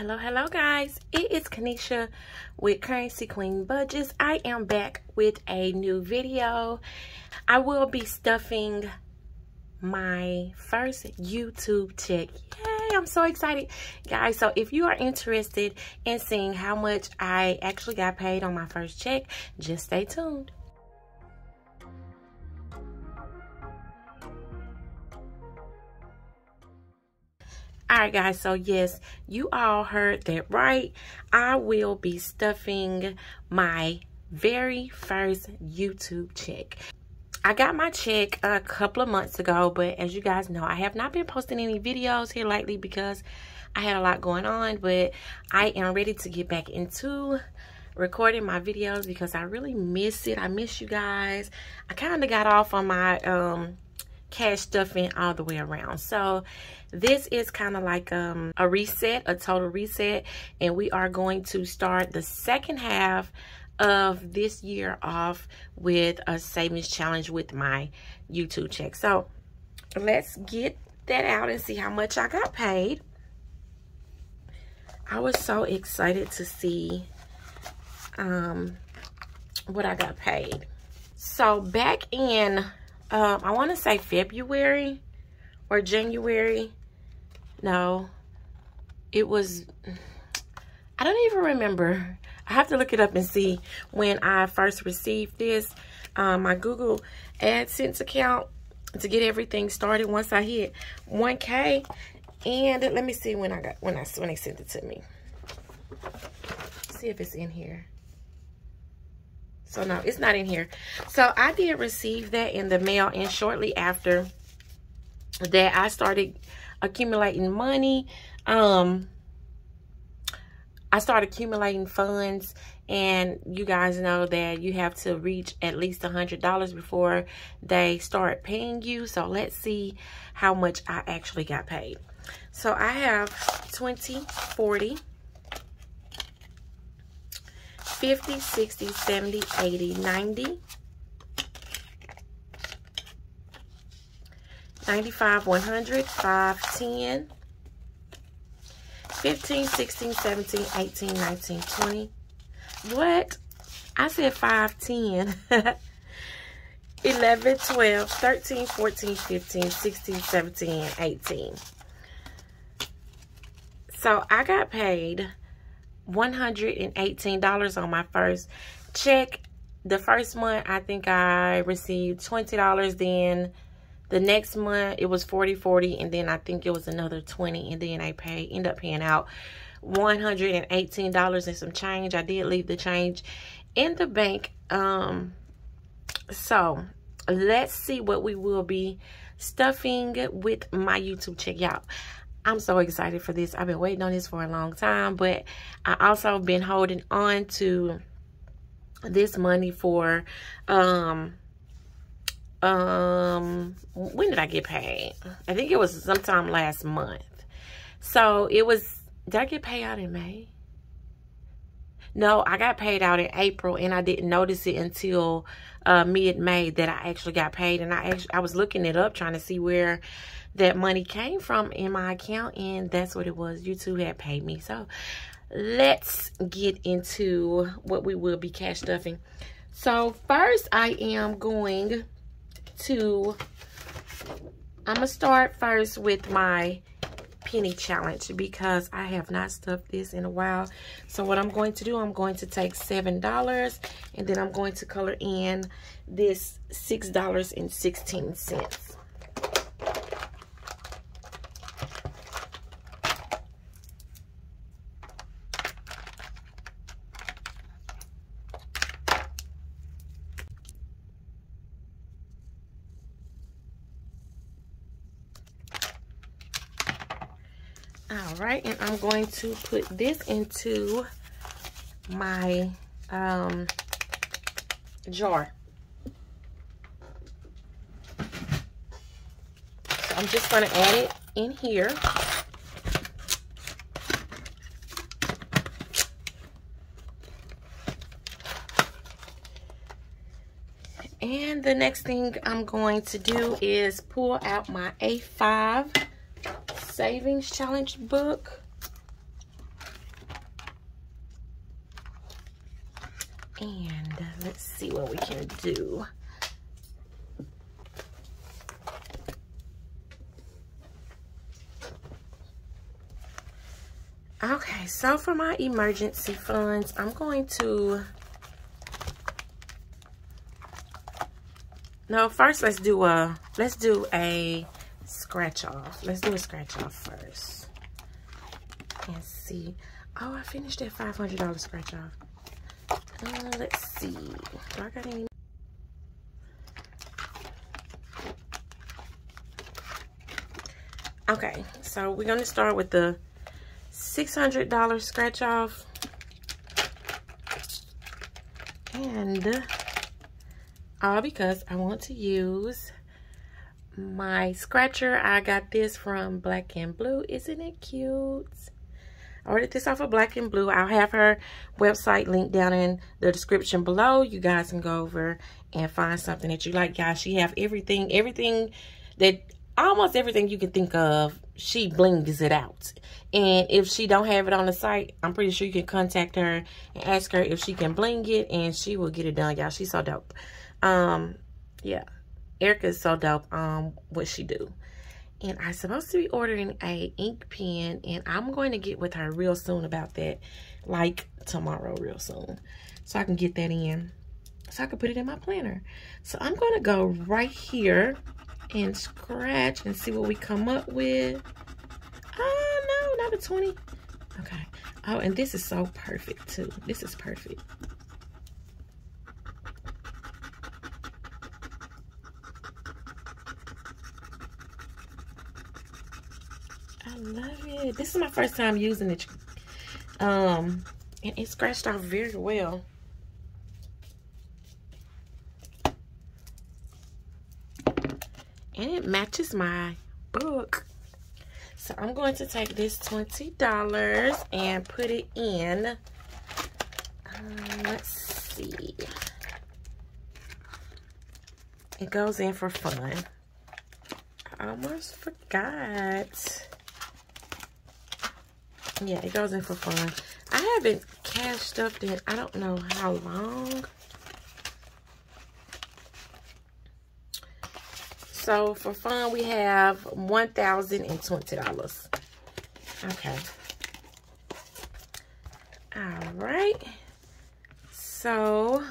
Hello guys, it is Kanisha with Currency Queen Budgets. I am back with a new video. I will be stuffing my first YouTube check. Yay, I'm so excited guys. So if you are interested in seeing how much I actually got paid on my first check, just stay tuned. Alright guys, so yes, you all heard that right. I will be stuffing my very first YouTube check. I got my check a couple of months ago, but as you guys know, I have not been posting any videos here lately because I had a lot going on, but I am ready to get back into recording my videos because I really miss it. I miss you guys. I kind of got off on my cash stuffing all the way around, so this is kind of like a reset, a total reset, and we are going to start the second half of this year off with a savings challenge with my YouTube check. So let's get that out and see how much I got paid. I was so excited to see what I got paid. So back in I want to say February or January. No, it was, I don't even remember. I have to look it up and see when I first received this. My Google AdSense account to get everything started once I hit 1K. And let me see when I got, when they sent it to me. Let's see if it's in here. So no, it's not in here. So I did receive that in the mail, and shortly after that I started accumulating money. I started accumulating funds, and you guys know that you have to reach at least $100 before they start paying you. So let's see how much I actually got paid. So I have 20, 40, 50, 60, 70, 80, 90, 95, 100, 5, 10, 15, 16, 17, 18, 19, 20. What? I said 5, 10. 11, 12, 13, 14, 15, 16, 17, and 18. So I got paid $118 on my first check. The first month I think I received $20, then the next month it was 40, and then I think it was another 20, and then I end up paying out $118 and some change. I did leave the change in the bank. So let's see what we will be stuffing with my YouTube check, y'all. I'm so excited for this. I've been waiting on this for a long time, but I also been holding on to this money for, when did I get paid? I think it was sometime last month. So it was, did I get paid out in May? No, I got paid out in April, and I didn't notice it until mid-May that I actually got paid. And I was looking it up trying to see where that money came from in my account, and that's what it was. YouTube had paid me. So let's get into what we will be cash stuffing. So first I am going to, I'm gonna start first with my penny challenge because I have not stuffed this in a while. So what I'm going to do, I'm going to take $7 and then I'm going to color in this $6.16. Alright, and I'm going to put this into my jar. So I'm just going to add it in here. And the next thing I'm going to do is pull out my A5 savings challenge book. And let's see what we can do. Okay, so for my emergency funds, I'm going to... No, first let's do a scratch off. Let's do a scratch off first. And see. Oh, I finished that $500 scratch off. Let's see. Do I got any? Okay, so we're gonna start with the $600 scratch off. And all because I want to use my scratcher. I got this from Black and Blue. Isn't it cute? I ordered this off of Black and Blue. I'll have her website linked down in the description below. You guys can go over and find something that you like. Guys, she have everything that, almost everything you can think of, she blings it out. And if she don't have it on the site, I'm pretty sure you can contact her and ask her if she can bling it, and she will get it done, y'all. She's so dope. Yeah, Erica is so dope. What she do. And I'm supposed to be ordering a ink pen, and I'm going to get with her real soon about that, like tomorrow, real soon, so I can get that in, so I can put it in my planner. So I'm going to go right here and scratch and see what we come up with. Oh no, not a 20. Okay. Oh, and this is so perfect too. This is perfect. I love it. This is my first time using it. And it scratched off very well. And it matches my book. So I'm going to take this $20 and put it in. Let's see. It goes in for fun. I almost forgot. Yeah, it goes in for fun. I haven't cashed stuff in I don't know how long. So for fun, we have $1,020. Okay. All right. So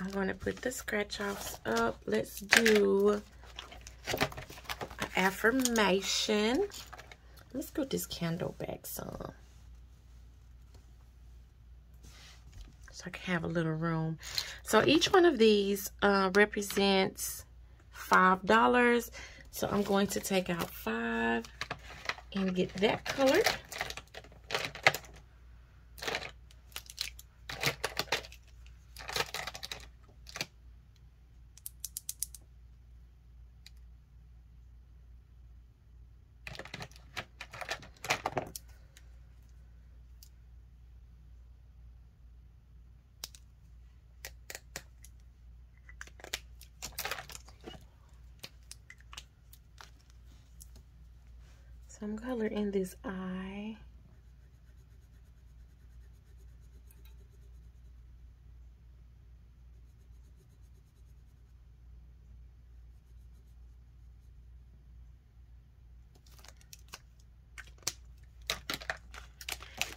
I'm going to put the scratch offs up. Let's do an affirmation. Let's go this candle back some, so I can have a little room. So each one of these represents $5. So I'm going to take out 5 and get that colored. Some color in this eye.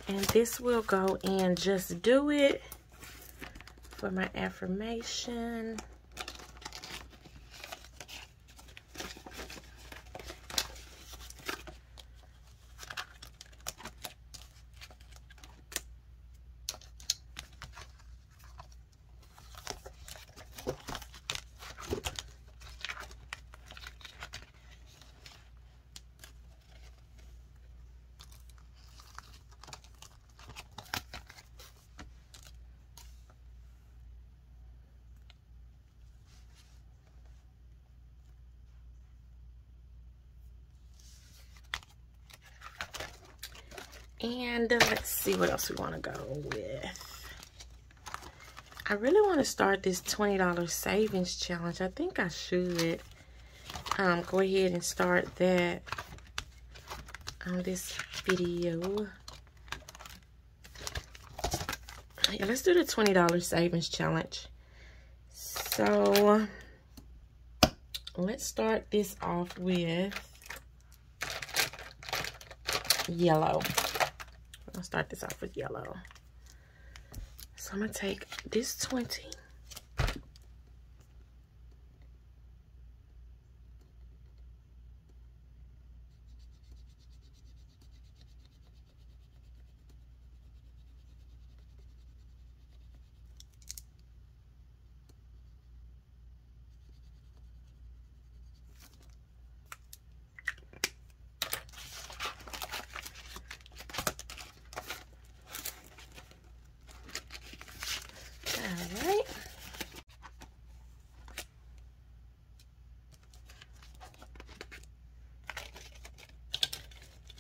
And this will go in Just Do It for my affirmation. And let's see what else we want to go with. I really want to start this $20 savings challenge. I think I should go ahead and start that on this video. Yeah, let's do the $20 savings challenge. So let's start this off with yellow. I'll start this off with yellow. So I'm gonna take this 20.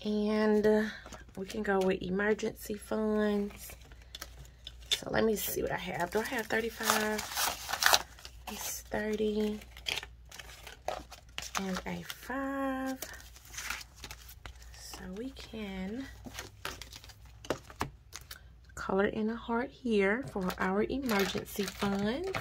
And we can go with emergency funds. So let me see what I have. Do I have 35? It's 30 and a 5. So we can color in a heart here for our emergency funds.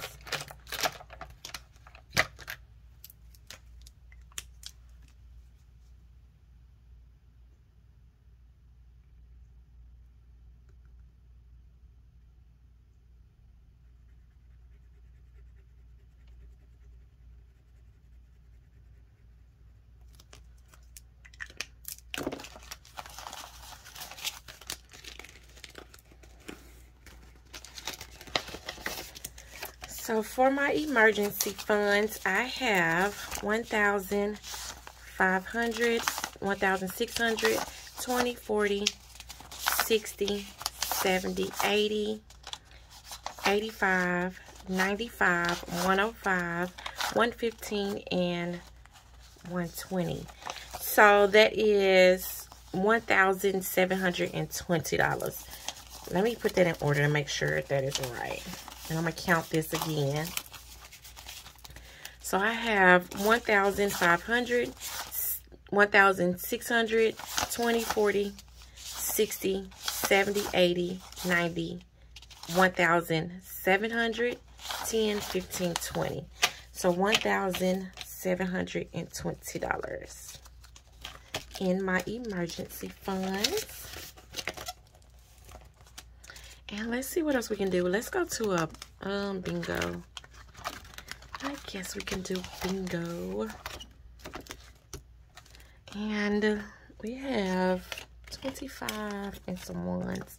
So for my emergency funds, I have 1,500, 1,600, 20, 40, 60, 70, 80, 85, 95, 105, 115, and 120. So that is $1,720. Let me put that in order and make sure that is right. And I'm going to count this again. So I have 1,500, 1,600, 20, 40, 60, 70, 80, 90, 1,700, 10, 15, 20. So $1,720 in my emergency funds. And let's see what else we can do. Let's go to a bingo. I guess we can do bingo. And we have 25 and some ones.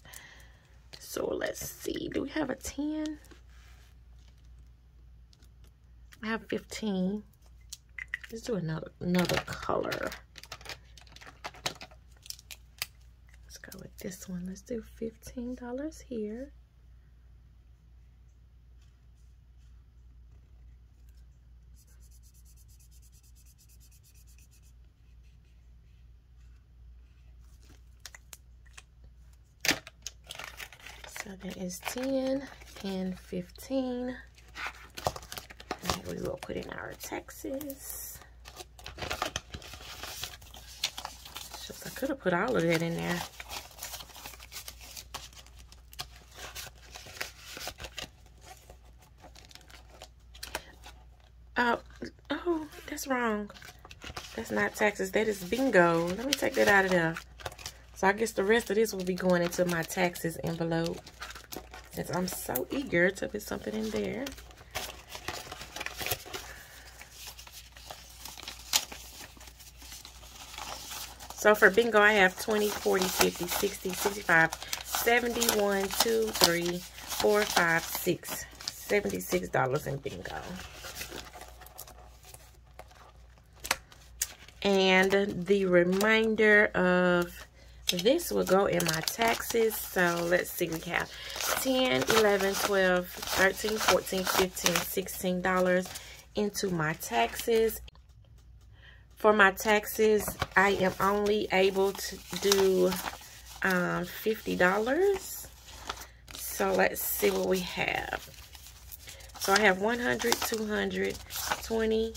So let's see. Do we have a 10? I have 15. Let's do another color. With this one, let's do $15 here. So that is 10 and 15. And we will put in our taxes. Just, I could have put all of that in there. Oh, that's wrong. That's not taxes. That is bingo. Let me take that out of there. So I guess the rest of this will be going into my taxes envelope, since I'm so eager to put something in there. So for bingo, I have 20, 40, 50, 60, 65, 71, 2, 3, 4, 5, 6. $76 in bingo. And the remainder of this will go in my taxes. So let's see, we have 10, 11, 12, 13, 14, 15, $16 into my taxes. For my taxes, I am only able to do $50. So let's see what we have. So I have 100, 200, 20,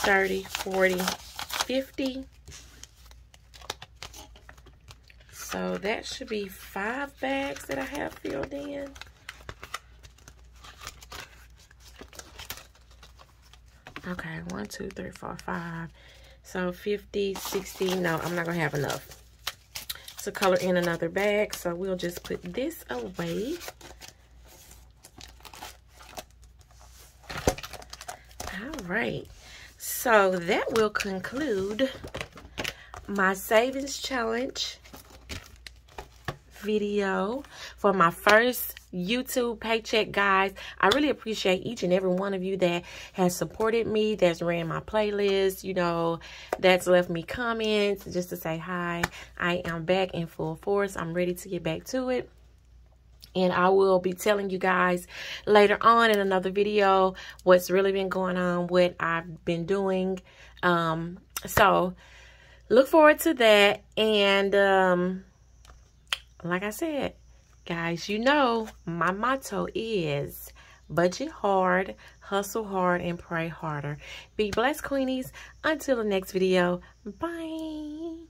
30, 40, 50. So that should be 5 bags that I have filled in. Okay, 1, 2, 3, 4, 5. So 50, 60, no, I'm not gonna have enough to color in another bag. So we'll just put this away. All right, so that will conclude my savings challenge video for my first YouTube paycheck, guys. I really appreciate each and every one of you that has supported me, that's ran my playlist, you know, that's left me comments just to say hi. I am back in full force. I'm ready to get back to it. And I will be telling you guys later on in another video what's really been going on, what I've been doing. So look forward to that. And like I said, guys, you know, my motto is budget hard, hustle hard, and pray harder. Be blessed, Queenies. Until the next video, bye.